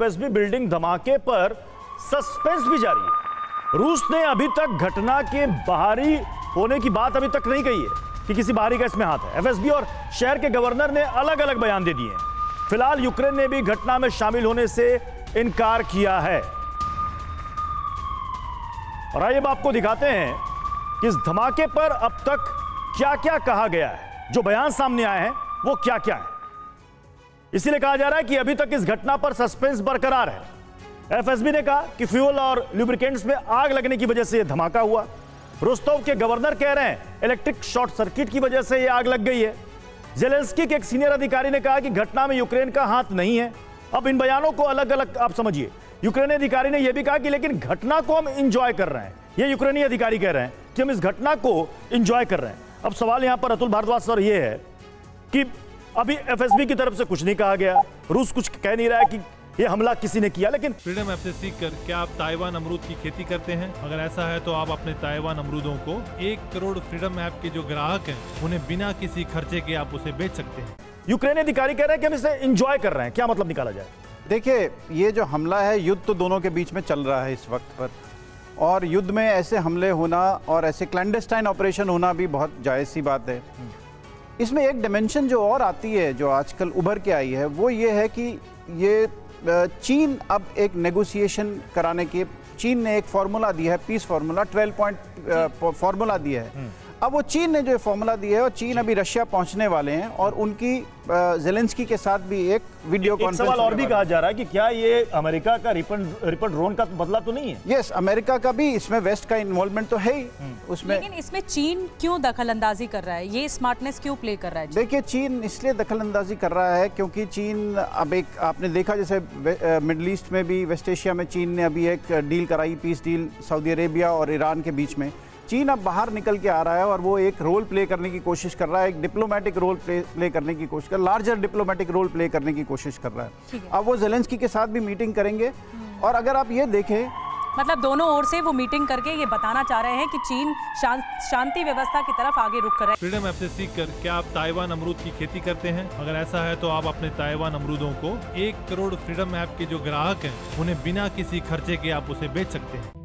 FSB building धमाके पर suspense भी जारी है। रूस ने अभी तक घटना के बाहरी होने की बात अभी तक नहीं कही है कि किसी बाहरी का इसमें हाथ है। एफएसबी और शहर के गवर्नर ने अलग अलग बयान दे दिए हैं। फिलहाल यूक्रेन ने भी घटना में शामिल होने से इनकार किया है। और आइए अब आपको दिखाते हैं कि इस धमाके पर अब तक क्या क्या कहा गया है, जो बयान सामने आए हैं वो क्या क्या है। इसीलिए कहा जा रहा है कि अभी तक इस घटना पर सस्पेंस बरकरार है। एफएसबी ने कहा कि फ्यूल और ल्यूब्रिकेंट्स में आग लगने की वजह से यह धमाका हुआ। रोस्तोव के गवर्नर कह रहे हैं इलेक्ट्रिक शॉर्ट सर्किट की वजह से यह आग लग गई है। जेलेंस्की के एक सीनियर अधिकारी ने कहा कि घटना में यूक्रेन का हाथ नहीं है। अब इन बयानों को अलग अलग आप समझिए। यूक्रेनी अधिकारी ने यह भी कहा कि लेकिन घटना को हम इंजॉय कर रहे हैं। ये यूक्रेनी अधिकारी कह रहे हैं कि हम इस घटना को इंजॉय कर रहे हैं। अब सवाल यहां पर अतुल भारद्वाज सर ये है कि अभी एफएसबी की तरफ से कुछ नहीं कहा गया, रूस कुछ कह नहीं रहा है कि यह हमला किसी ने किया। लेकिन फ्रीडम ऐप से सीखकर क्या आप ताइवान अमरूद की खेती करते हैं? अगर ऐसा है तो आप अपने ताइवान अमरूदों को 1 करोड़ फ्रीडम ऐप के जो ग्राहक हैं उन्हें बिना किसी खर्चे के आप उसे बेच सकते हैं। यूक्रेनी अधिकारी कह रहे हैं कि हम इसे इंजॉय कर रहे हैं, क्या मतलब निकाला जाए? देखिए, ये जो हमला है, युद्ध तो दोनों के बीच में चल रहा है इस वक्त पर, और युद्ध में ऐसे हमले होना और ऐसे क्लैंडस्टाइन ऑपरेशन होना भी बहुत जायज़ सी बात है। इसमें एक डायमेंशन जो और आती है, जो आजकल उभर के आई है, वो ये है कि ये चीन अब एक नेगोशिएशन कराने के, चीन ने एक फार्मूला दिया है, पीस फार्मूला 12 पॉइंट फार्मूला दिया है। अब वो चीन ने जो फार्मूला दिया है, और चीन अभी रशिया पहुंचने वाले हैं और उनकी जेलेंस्की के साथ भी एक वीडियो कॉन्फ्रेंस। सवाल और भी कहा जा रहा है कि क्या ये अमेरिका का रिपन ड्रोन का बदला तो नहीं है? यस, अमेरिका का भी इसमें, वेस्ट का इन्वॉल्वमेंट तो है ही उसमें। लेकिन इसमें चीन क्यों दखलंदाजी कर रहा है, ये स्मार्टनेस क्यों प्ले कर रहा है? देखिए, चीन इसलिए दखलंदाजी कर रहा है क्योंकि चीन अब एक, आपने देखा जैसे मिडल ईस्ट में भी, वेस्ट एशिया में चीन ने अभी एक डील कराई, पीस डील, सऊदी अरेबिया और ईरान के बीच में। चीन अब बाहर निकल के आ रहा है और वो एक रोल प्ले करने की कोशिश कर रहा है, एक डिप्लोमेटिक रोल प्ले करने की कोशिश कर, लार्जर डिप्लोमेटिक रोल प्ले करने की कोशिश कर रहा है। अब वो जेलेंस्की के साथ भी मीटिंग करेंगे, और अगर आप ये देखें, मतलब दोनों ओर से वो मीटिंग करके ये बताना चाह रहे हैं कि चीन शांति व्यवस्था की तरफ आगे रुख कर रहा है। फ्रीडम ऐप से सीखकर क्या आप ताइवान अमरूद की खेती करते हैं? अगर ऐसा है तो आप अपने ताइवान अमरूदों को 1 करोड़ फ्रीडम ऐप के जो ग्राहक हैं उन्हें बिना किसी खर्चे के आप उसे बेच सकते हैं।